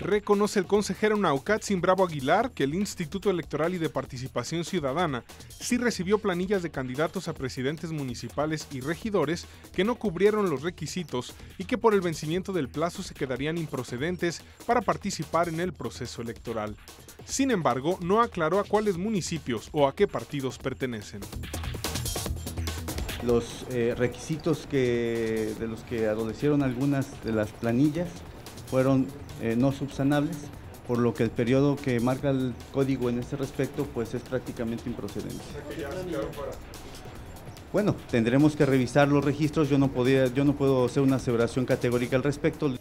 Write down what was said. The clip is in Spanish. Reconoce el consejero Nauhcatzin Bravo Aguilar que el Instituto Electoral y de Participación Ciudadana sí recibió planillas de candidatos a presidentes municipales y regidores que no cubrieron los requisitos y que por el vencimiento del plazo se quedarían improcedentes para participar en el proceso electoral. Sin embargo, no aclaró a cuáles municipios o a qué partidos pertenecen. Los requisitos de los que adolecieron algunas de las planillas fueron no subsanables, por lo que el periodo que marca el código en este respecto pues es prácticamente improcedente. Bueno, tendremos que revisar los registros, yo no puedo hacer una aseveración categórica al respecto.